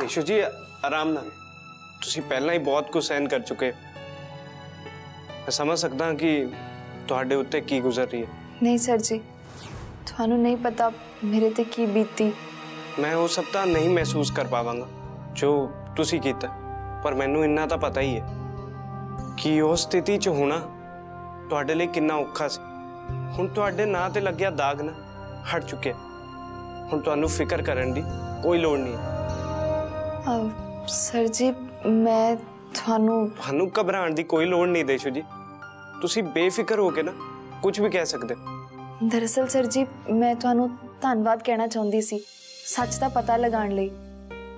देशो जी आराम ना तुसी पहला ही बहुत कुछ सहन कर चुके। मैं समझ सकता हूं कि ਤੁਹਾਡੇ ਉੱਤੇ ਕੀ ਗੁਜ਼ਰ ਰਹੀ है। नहीं सर जी ਤੁਹਾਨੂੰ नहीं पता मेरे ਤੇ ਕੀ बीती। मैं वो सब ਤਾਂ नहीं महसूस कर पावांगा जो ਤੁਸੀਂ ਕੀਤਾ पर ਮੈਨੂੰ इन्ना ਤਾਂ पता ही है कि उस स्थिति च होना ਤੁਹਾਡੇ ਲਈ ਕਿੰਨਾ ਔਖਾ ਸੀ। ਹੁਣ ਤੁਹਾਡੇ ਨਾਂ ਤੇ ਲੱਗਿਆ ਦਾਗ ਨਾ हट चुके। ਹੁਣ ਤੁਹਾਨੂੰ ਫਿਕਰ ਕਰਨ ਦੀ कोई ਲੋੜ नहीं। सर जी मैं ਤੁਹਾਨੂੰ ਘਬਰਾਣ ਦੀ कोई ਲੋੜ नहीं। ਦੇਸ਼ੋ जी ਤੁਸੀਂ बेफिक्र हो के ना कुछ भी कह सकते। दरअसल सर जी मैं ਤੁਹਾਨੂੰ ਧੰਨਵਾਦ कहना ਚਾਹੁੰਦੀ ਸੀ सच का पता लगाने ਲਈ।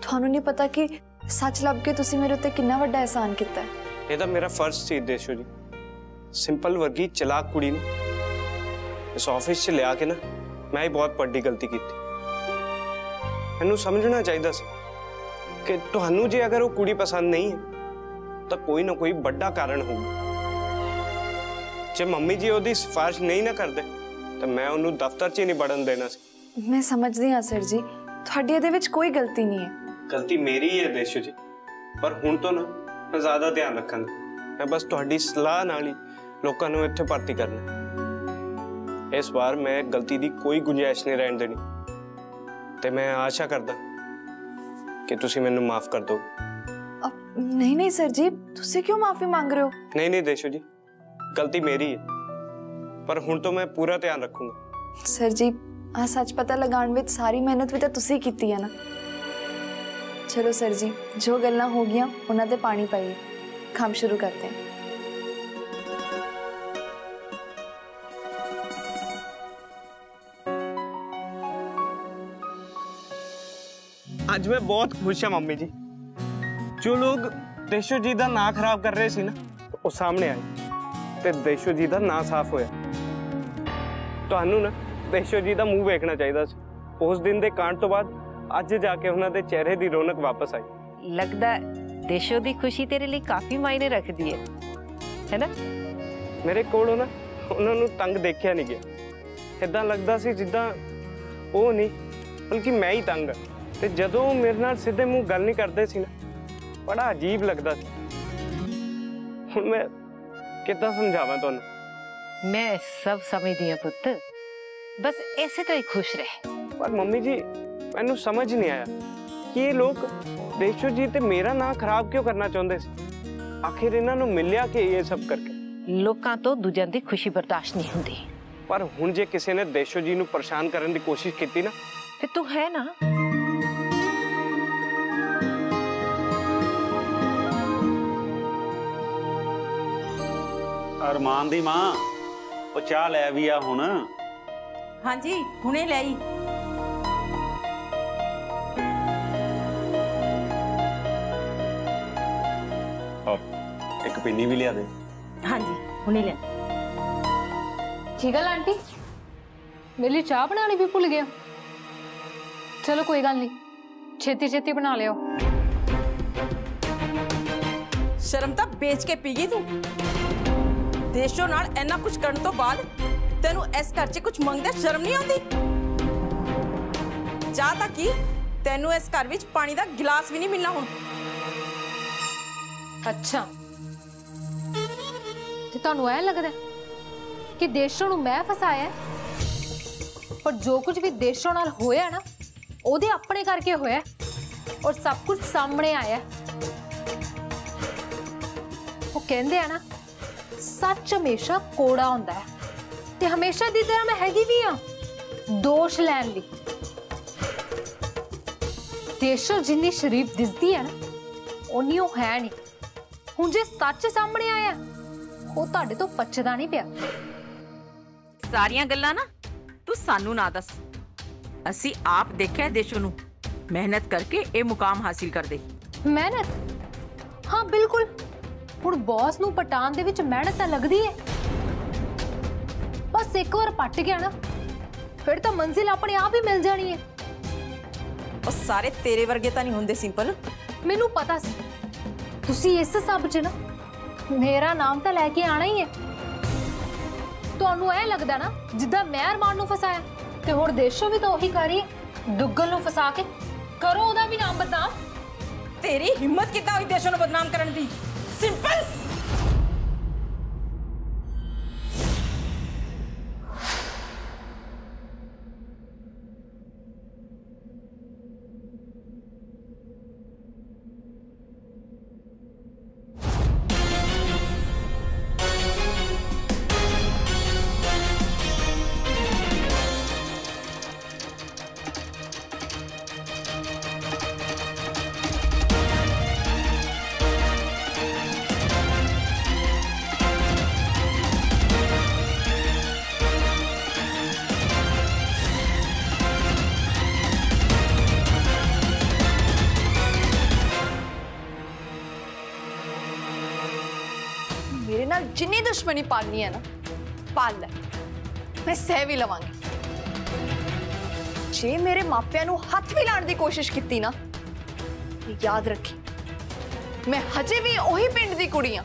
ਤੁਹਾਨੂੰ नहीं पता कि सच ਲੱਭ ਕੇ ਤੁਸੀਂ ਮੇਰੇ ਉੱਤੇ ਕਿੰਨਾ ਵੱਡਾ ਅਹਿਸਾਨ ਕੀਤਾ ਹੈ। ये तो मेरा फर्ज सी देशो जी। सिंपल वर्गी चलाक कुड़ी ने इस ऑफिस से लिया के ना मैं ही बहुत बड़ी गलती की थी। मैं समझना चाहिए कि तुहानू जे अगर वो कुड़ी पसंद नहीं है तो कोई ना कोई बड़ा कारण होगा। जे मम्मी जी ओदी सिफारिश नहीं ना करते तो मैं उन्होंने दफ्तर च ही नहीं बढ़न देना सी। मैं समझदी हाँ सर जी तुहाडी इहदे विच कोई गलती नहीं है। गलती मेरी ही है देशो जी पर हुण तो ना मैं ज्यादा ध्यान रखांगा। मैं बस तुहाडी सलाह नाल ही लोकां नूं इत्थे भर्ती करना। इस बार मैं गलती दी कोई गुंजाइश नहीं रहन देनी ते मैं आशा करदा कि तुसी मैनूं माफ कर दो। नहीं नहीं सर जी तुसी क्यों माफी मांग रहे हो। नहीं नहीं देशो जी गलती मेरी है पर हुण तो मैं पूरा ध्यान रखूंगा। सर जी आ सच पता लगाण विच सारी मेहनत भी तां तुसी कीती है ना। चलो सर जी जो गल्ला हो गई उन्हां ते पानी पाइए काम शुरू करते हैं। आज मैं बहुत खुश हूं मम्मी जी। जो लोग देशो जी का नाम खराब कर रहे सी ना वो सामने आए ते देशो जी का नाम साफ होया। तुहानू ना देशो जी का मुंह वेखना चाहिए। उस दिन के कांड तो बाद आज जाके उन्हां दे चेहरे दी रौनक वापस आई। लगदा देशो दी खुशी तेरे लिए काफी मायने रखदी है ना। मेरे कोलों ना उन्हां नूं तंग देखिया नहीं गया। इदां लगदा सी जिद्दां ओह नहीं बल्कि मैं ही तंग। ते जदों मेरे नाल सीधे मुंह गल नहीं करदे सी ना बड़ा अजीब लगदा सी। हुण मैं किद्दां समझावां तुहानूं। मैं सब समझदी हां पुत्त बस इसे तरह ही खुश रह। पर मम्मी जी मैनू समझ नहीं आया कि ये लोग देशो जी ते मेरा नाम खराब क्यों करना चाहते सी। आखिर इन्होंने मिलिया कि ये सब करके लोगों तो दूजे की खुशी बर्दाश्त नहीं होती। पर हुण जे किसी ने देशो जी नू परेशान करने की कोशिश की ना फिर तू है ना। अरमान दी मां वो चाह लै भी आ हुण। हाँ जी हुणे लाई। पीनी भी लिया दे। हाँ जी हुणे लिया। ठीक है आंटी मेरे लिए चाह बनानी भी भूल गया। चलो कोई गल नहीं छेती छेती बना लियो। शर्म तो बेच के पी गई तू। देशों नाल इन्ना कुछ करने तो बाद तेनू इस घर च कुछ मंगदा शर्म नहीं आती। जा तां की तेनू इस घर विच पानी दा गिलास भी नहीं मिलना हुण। अच्छा तुहानू ऐ लगदा है कि देशों नू मैं फसाया है पर जो कुछ भी देशों नाल होया ना ओदे अपने करके होया और सब कुछ सामने आया। वो कहंदे आ ना सच हमेशा कोड़ा हुंदा है ते हमेशा दी तरह मैं हैगी भी हां दोष लैन दी। देशों जिन्नी शरीफ दिसदी है ना ओनी ओ है नहीं। हुण जे सच सामने आया वो ताड़े तो पचदा नहीं पिया। सारियां गल्लां ना तू सानू ना दस असी आप देखिया देशों नू मेहनत करके ए मुकाम हासिल कर दे। मेहनत हाँ बिल्कुल हुण बॉस नू पटाण दे विच मेहनत तां लगदी है बस एक बार पट गया ना फिर तां मंजिल अपने आप ही मिल जानी है। और सारे तेरे वर्गे तां नहीं हुंदे सिंपल। मैनू पता सी तुसी इस सब च ना मेरा नाम तो लैके आना ही है। तुहानू ऐ लगदा ना जिद्दां मैं अरमान नू फसाया ते होर देशों भी तो वही करी दुग्गल नु फसा के करो ओदा भी नाम बदनाम। तेरी हिम्मत कितना हुई देशों नु बदनाम करन दी सिंपल। जिन्नी दुश्मनी पालनी है ना पाल मैं सह भी लवांगी। जे मेरे मापिया नू हथ भी लाने की कोशिश की ना याद रखी मैं हजे भी ओही पिंड की कुड़ी हां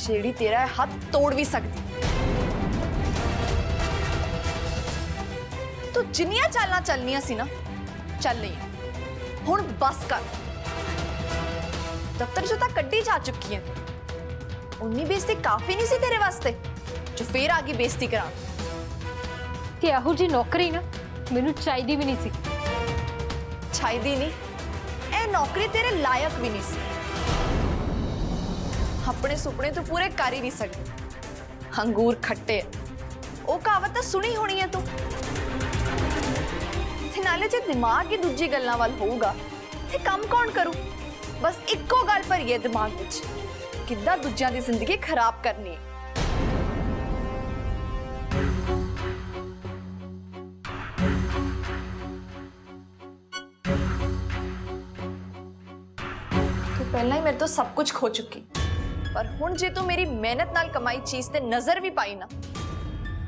जेड़ी तेरा हथ तोड़ भी सकती। तू जिन्नियां चालां चलनियां सी ना चल लईआं हुण बस कर। दफ्तर चों तां कड्डी जा चुकी है उन्नी बेइज्जती काफी नहीं सी तेरे वास्ते जो फिर आगे बेइज्जती करा ते यहो जी नौकरी ना मैनू चाहिदी भी नहीं सी। चाहिदी नहीं ए नौकरी तेरे लायक भी नहीं सी। अपने सुपने तो पूरे कर ही नहीं सकती अंगूर खट्टे ओ कहावत तो सुनी होनी है तू। ते नाले जे दिमाग ही दूजी गल्लां वाल होऊगा ते काम कौन करू। बस इक्को गल भरी है दिमाग विच किद्दां दूजियां दी जिंदगी खराब करनी। तू पहला ही मेरे तो सब कुछ खो चुकी पर हुण जे तू मेरी मेहनत नाल कमाई चीज ते नजर भी पाई ना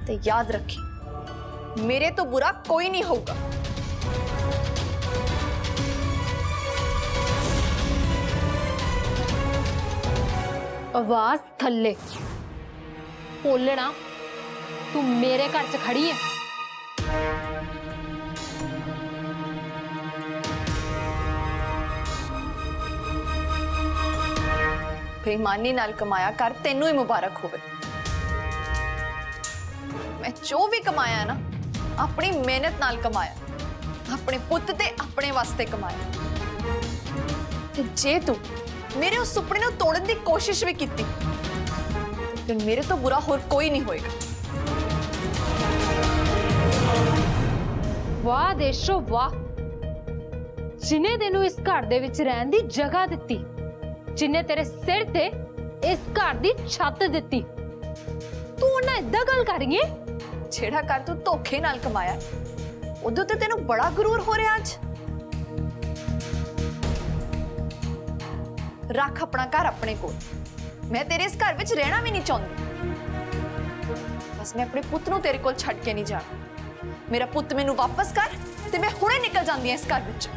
ते याद रखी मेरे तो बुरा कोई नहीं होगा। आवाज थल्ले बोलना तू मेरे घर च खड़ी है। बेईमानी नाल कमाया कर तेनू ही मुबारक होवे। मैं जो भी कमाया ना अपनी मेहनत नाल कमाया अपने पुत ते अपने वास्ते कमाया। ते जे तू मेरे उस सुपने को तोड़न की कोशिश भी की फिर मेरे तो बुरा होर कोई नहीं होएगा। वाह देशो वाह जिन्हें तेनू इस घर दे विच रहन दी जगह दिती जिन्हें तेरे सिर ते इस घर दी छत दिती तू उन्हें इदा गल कर रही है जेड़ा घर तू धोखे नाल कमाया उदों ते तेनू बड़ा गुरूर हो रहा अज। रख अपना घर अपने को मैं तेरे इस घर विच रहना भी नहीं चाहती। बस मैं अपने पुत नू तेरे कोल छड़ के नहीं जाना। मेरा पुत मैनू वापस कर ते मैं हुणे निकल जांदी इस घर विच।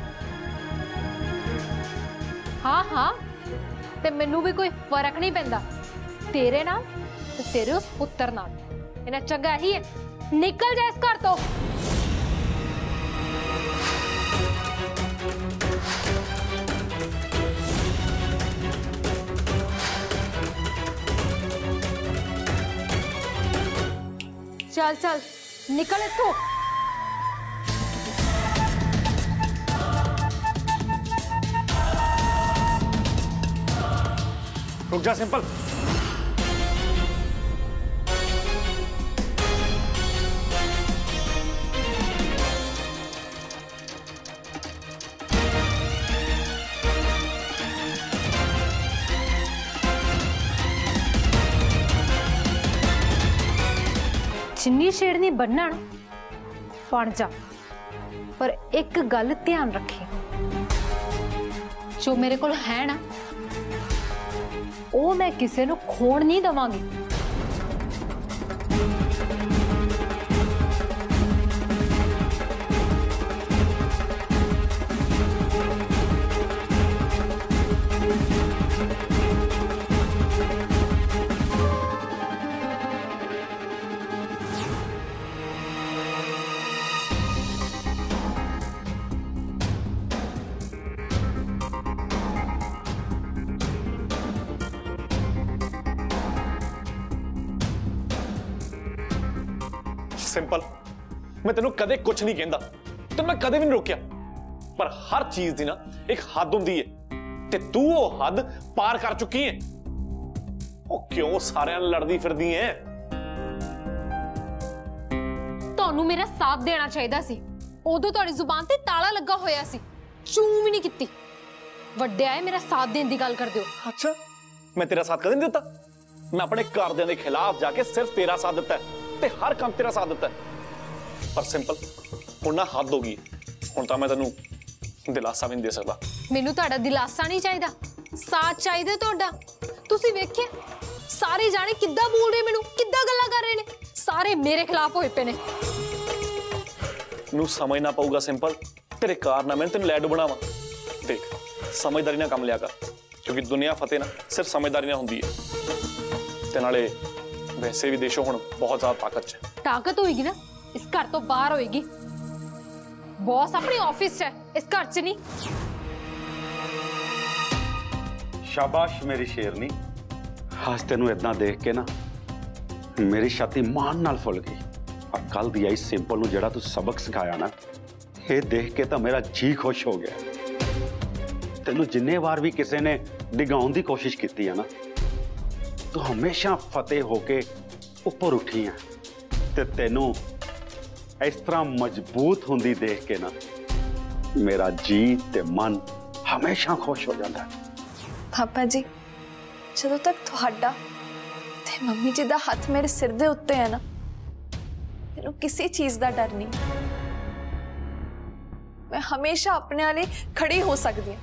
हाँ हाँ ते मैनू भी कोई फर्क नहीं पैंदा तेरे नाल ते तेरे उस पुत्तर नाल इन्ना चंगा ही है निकल जा इस घर तो। चल चल निकल इत्थों। रुक जा सिंपल। जिन्नी छेड़नी बनना बन जा पर एक गल ध्यान रखी जो मेरे को है ना वो मैं किसी को खोण नहीं देवांगी। सिंपल मैं तेनों कदे कुछ नहीं कहता ते मैं कदे भी नहीं रोकिया पर हर चीज दी ना एक हद होंदी है ते तू वो हद पार कर चुकी है। ओ क्यों सारे लड़दी फिरदी है? तोनू मेरा साथ देना चाहिदा सी। उदों तुहाडी जुबान ते ताला लगा होया सी, चू भी नहीं कीती। वड्डे आए मेरा साथ देने की गल करदे हो। अच्छा मैं तेरा साथ कदे नहीं दिता? मैं अपने घरदियां के खिलाफ जाके सिर्फ तेरा साथ दिता है ते हर काम तेरा साथ दिता है। पर सिंपल हुण ना हद हो गई हुण तां मैं तैनूं दिलासा भी नहीं दे सकदा। मैनूं तुहाडा दिलासा नहीं चाहिदा, साथ चाहिदा तुहाडा। तुसीं वेखिया सारे जाने किद्दां बोल रहे, मैनूं किद्दां गल्लां कर रहे ने, सारे मेरे खिलाफ होए पे ने। नूं समझना पऊगा सिंपल तेरे कारनामे तैनूं लैडू बनावां। देख समझदारी नाल काम लिया कर क्योंकि दुनिया फतेह ना सिर्फ समझदारी नाल हुंदी है। नाले वैसे भी देशों हुण बहुत ज्यादा ताकत होगी ना, इस घर तो बाहर होगी। बॉस अपने ऑफिस है, इस घर च नहीं। शाबाश मेरी शेरनी, आज तेनू इतना देख के ना मेरी छाती मान नाल फुल गई। और कल दी आई सिंपल नू जिहड़ा तू सबक सिखाया ना, ये देख के तो मेरा जी खुश हो गया। तेनू जिन्ने बार भी किसी ने डिगाउण की कोशिश की है ना, तू तो हमेशा फतेह होके उपर उठी है। ते तेनू इस तरह मजबूत होंदी देख के ना मेरा जी ते मन हमेशा खुश हो जाता है। पापा जी जदों तक तुहाडा ते मम्मी जी दा हाथ मेरे सिर दे उत्ते है ना, मेनू किसी चीज दा डर नहीं। मैं हमेशा अपने आले खड़ी हो सकती हूँ,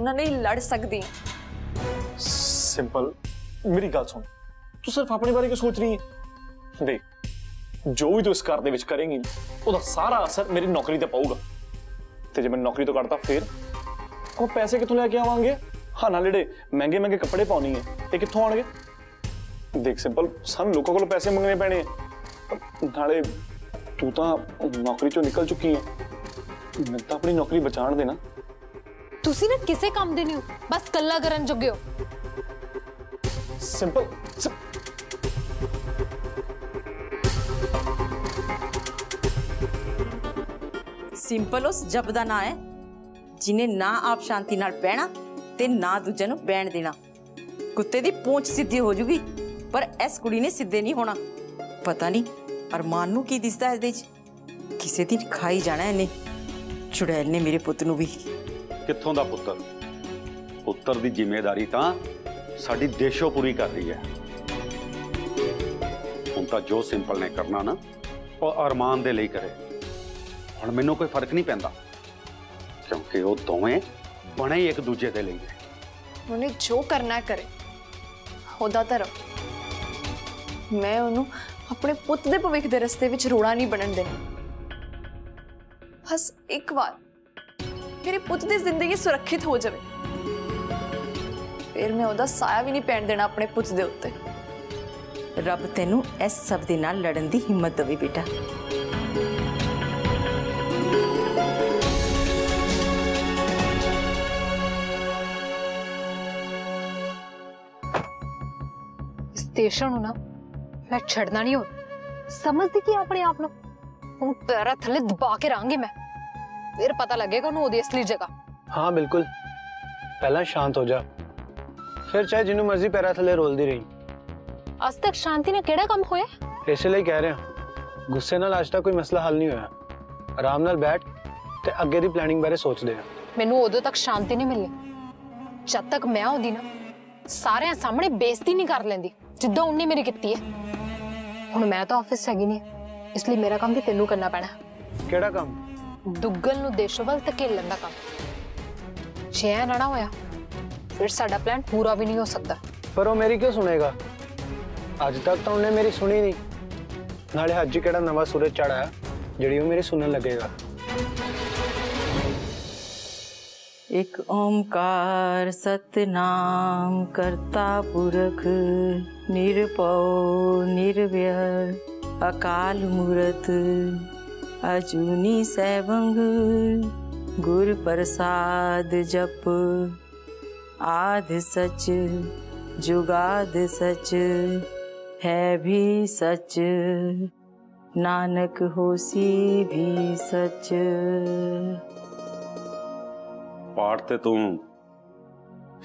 उन्होंने लड़ सकती हूँ। सिंपल मेरी गल सुन, तू सिर्फ अपने बारे क्यों सोच रही है? देख जो भी तू इस घर के करेंगी उसका सारा असर मेरी नौकरी पर पाऊगा। तो जो मैं नौकरी तो करता फिर वो पैसे कितों लैके आवांगे? हाँ ना जेडे महंगे महंगे कपड़े पाने हैं ये कितों आएंगे? देख सिंपल सानू लोगों को पैसे मंगने पैने। नाले तू तो नौकरी चो निकल चुकी है, मैं तो अपनी नौकरी बचाण देना। तुसी ना किसे काम दे नहीं हो, बस कल्ला करन जोगे हो। सिंपल सिंपल उस जब दा ना है जिन्हें ना आप शांति नाल बहना ते ना दूजे नूं बहन देना। कुत्ते दी पूंछ सीधी हो जूगी पर इस कुड़ी ने सीधे नहीं होना। पता नहीं अरमान नूं की दिसदा इस दे च, किसे दिन खाई जाना इन्हें। चुड़ैल ने मेरे पुत्त नूं भी। कित्थों दा पुत्तर? पुत्तर दी जिम्मेदारी तां साड़ी देशों पूरी कर रही है। उनका जो सिंपल ने करना ना वो अरमान दे लिए करे। और मैनू कोई फर्क नहीं पैंदा क्योंकि वो दोवें बने ही एक दूजे दे लिए। उन्हें जो करना करे होदा तां रब। मैं उन्हें अपने पुत्त दे भविख दे रस्ते विच रोड़ा नहीं बनन देना। बस एक बार मेरे पुत्त दी जिंदगी सुरक्षित हो जाए फिर मैं उहदा साया भी नहीं पैण देना अपने पुत्त दे उत्ते। रब तेनू इस सब दे नाल लड़न दी हिम्मत देवे बेटा। इस देशों नू ना मैं छड़ना नहीं हुण। समझदी कि अपने आप नू हुण पैरां थल्ले दबा के रहांगी मैं, फिर पता लगेगा उहनू उहदी असली जगह। हाँ बिल्कुल, पहला शांत हो जा फिर चाहे जिन्नू मर्जी पैरा थले रोलदी रही। आज तक शांति ने केड़ा काम होया? इसलिए कह रहे हैं गुस्से नाल आज तक कोई मसला हल नहीं होया। आराम नाल बैठ ते अगे दी प्लानिंग बारे सोच दे। मैनू उदों तक शांति नहीं मिलनी जब तक मैं होंदी ना सारे सामने बेइज्जती नहीं कर लेंदी जिद्दां उन्हें मेरी कीती है। हुण मैं तो ऑफिस हैगी नहीं इसलिए मेरा काम भी तैनू करना पैना। केड़ा काम? दुग्गल नू देशों वल धकेलण दा काम। जे ऐ ना होया फिर साड़ा प्लान पूरा भी नहीं हो सकता। पर वो मेरी क्यों सुनेगा? आज तक तो उन्हें मेरी सुनी नहीं। नाले अज ही केड़ा नवा सूरज चढ़ा जिहड़ी मेरी सुनन लगेगा। एक ओंकार सतनाम करता पुरख निरपौ निर्भय अकाल मूरत अजूनी सैभंग गुर प्रसाद जप आद सच जुगाद सच है भी सच नानक होसी भी सच। पाठ तो तू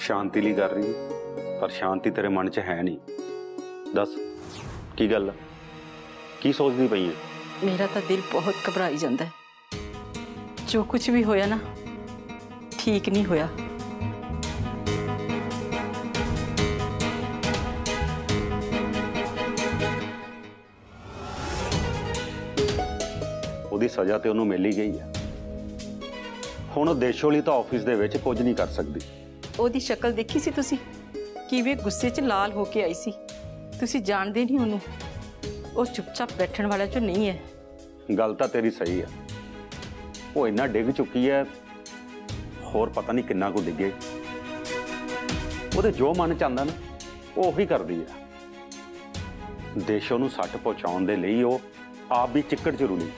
शांति ली कर रही पर शांति तेरे मन च है नहीं। दस की गल की सोचती पई है? मेरा तो दिल बहुत घबराई जाता है। जो कुछ भी होया ना ठीक नहीं होया। सजा तो उन्होंने मिल ही गई है। हम देशों लिए तो ऑफिस के कुछ नहीं कर सकती। उसकी शक्ल देखी सी तुसी किवें गुस्से च लाल होके आई सी। तुसी जानते नहीं उन्होंने, वो चुपचाप बैठने वाले चो नहीं है। गल तो तेरी सही है, वो इन्ना डिग चुकी है होर पता नहीं किन्ना को डिगे। वो जो मन चाहता ना वो उही करती है। देशों को सट पहुँचाने के लिए वो आप भी चिक्कड़ जरूरी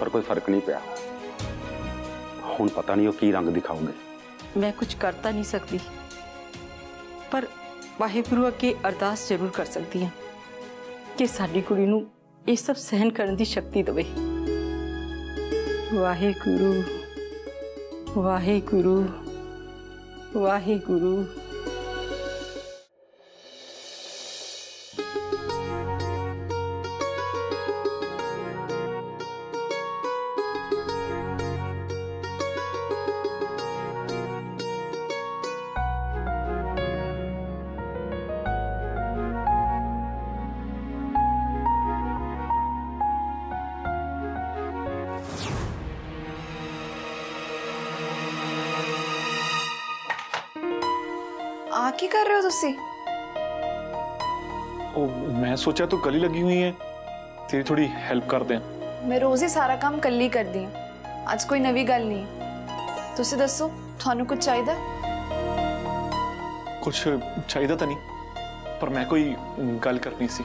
पर कोई फर्क नहीं पिया। हुण पता नहीं वो की रंग दिखाऊंगे। मैं कुछ करता नहीं सकती पर वाहिगुरू अगे अरदास जरूर कर सकती है कि साडी कुड़ी नूं ये सब सहन करने की शक्ति दवे। वाहिगुरू वाहिगुरू वाहिगुरू। की कर रहे हो तुसी? ओ, मैं सोचा तो कली लगी हुई है, तेरी थोड़ी हेल्प कर दें। मैं रोज ही सारा काम कली कर दी, आज कोई नवी गल नहीं। तुसी दसो थानू कुछ चाहिदा? कुछ चाहिदा तो नहीं पर मैं कोई गल करनी सी।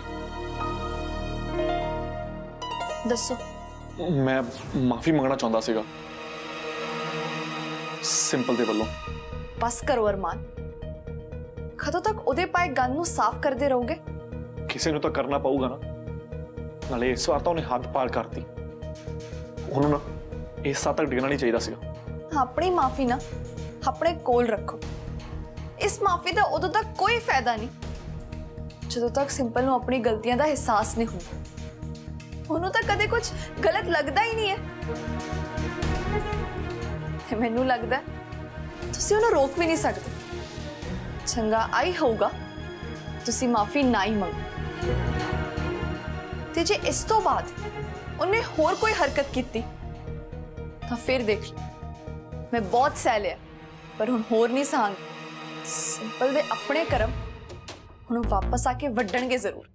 दसो। मैं माफी मंगना चाहता सीगा सिंपल दे वल्लों। बस करो अरमान, खतों तक उदे पाए गल नूं साफ करते रहोगे? किसी नूं तो करना पऊगा ना। नाले इस बार तो उन्हें हाथ पार करती, उन्होंने ना इस साल तक डिगना नहीं चाहिए सीगा। अपनी माफी ना अपने कोल रखो। इस माफी का उदों तक कोई फायदा नहीं जदों तक सिंपल नूं अपनी गलतियां दा एहसास नहीं हो। उन्होंने तो कदे कुछ गलत लगता ही नहीं है। मैनू लगता तुसीं उन्होंने रोक भी नहीं सकते। चंगा आई होगा तुसी माफी ना ही मंगो ते जे इस तो बाद उन्हें होर कोई हरकत कीती तो फिर देख लो। मैं बहुत सह लिया पर हुण होर नहीं सहांगी। सिंपल दे अपने कर्म हुण वापस आके वड्डणगे जरूर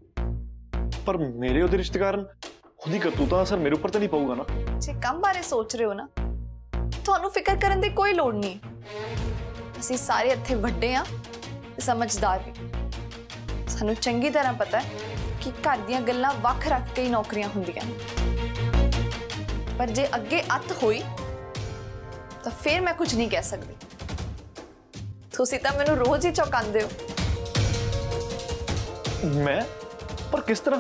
पर मेरे उधर रिश्तेदार खुद ही करतूता असर मेरे ऊपर तो नहीं पाऊगा ना। जे कम बारे सोच रहे हो ना थानू फिकर करन दी कोई लोड़ नहीं। असीं सारे इत्थे वड्डे आ समझदार भी। सानू चंगी तरह पता है कि घर दीआं गल्लां वख रख के ही नौकरियां हुंदियां पर जे अगे अत होई तो फिर मैं कुछ नहीं कह सकती। तुसीं तां मैनू रोज ही चौंकांदे हो। मैं पर किस तरह?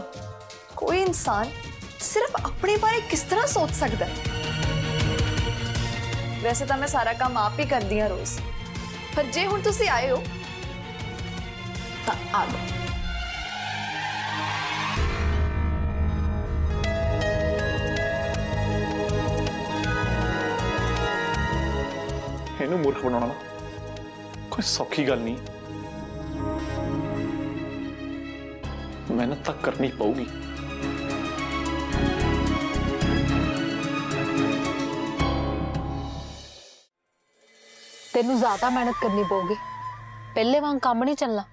कोई इंसान सिर्फ अपने बारे किस तरह सोच सकता है? वैसे तो मैं सारा काम आप ही करदी हां रोज पर जे हुण तुसीं आए हो ता आ गए। इहनूं मूर्ख बनाउणा कोई सौखी गल नहीं। मेहनत तक करनी पऊगी। तेनू ज्यादा मेहनत करनी पऊगी। पहले वांग काम नहीं चलना।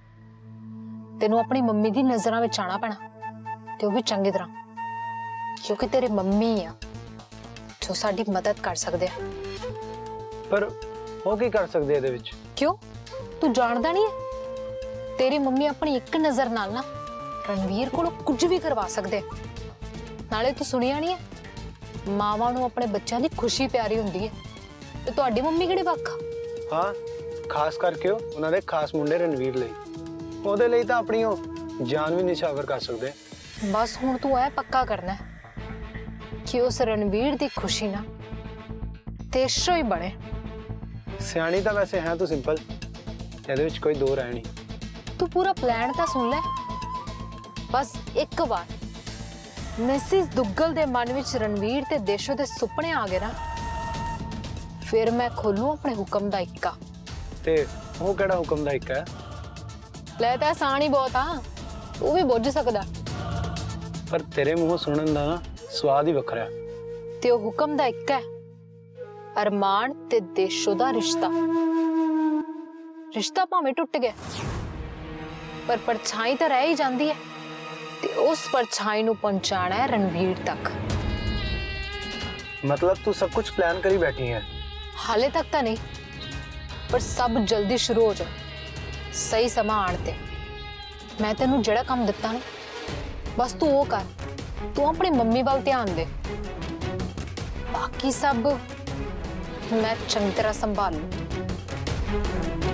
तेनू अपनी मम्मी की नजरों में आना पैना ते वो भी चंगी तरह क्योंकि तेरी मम्मी आ जो साडी मदद कर सकदे। पर वो की कर सकदे इहदे विच? क्यों तू जानदा नहीं है? तेरी मम्मी अपनी एक नज़र नाल ना रणवीर कोलों कुछ भी करवा सकदे। नाले तू सुनिया नहीं है मावां नूं अपने बच्चों की खुशी प्यारी हुंदी है ते तुहाडी मम्मी किहड़े वख? हाँ खास करके उन्होंने खास मुंडे रणवीर लिए। वो अपनी जान भी निछावर कर सकते। बस हुण तू ऐ पक्का करना है कि उस रणवीर दी खुशी ना देशो ही बने। सियाणी तो वैसे है तू सिंपल, तेरे विच कोई दो राय नहीं। तू पूरा प्लान तो सुन ले, बस एक बार मिसिस दुग्गल दे मन विच रणवीर ते देशो दे सुपने आ गए ना, फिर मैं खोलूं अपने हुक्म दा इक्का। ते वो केड़ा हुक्म दा इक्का है? ले तां आसानी बहुत आ, तू भी बुझ सकदा। पर तेरे मुंहों सुनन दा ना स्वाद ही वखरा है। ते ओह हुक्म दा इक्का है, अरमान ते देशो दा रिश्ता। रिश्ता भावें टुट गया पर परछाई तो रह ही जाती है, ते उस परछाई नूं पहुंचाना है रणवीर तक। मतलब तू सब कुछ प्लान करी बैठी है? हाले तक तो नहीं, पर सब जल्दी शुरू हो जाए सही समा आते। मैं तेनू जड़ा काम दिता ना, बस तू वो कर, तू अपनी मम्मी वाल ध्यान दे, बाकी सब मैं चंगी तरह संभाल लूं।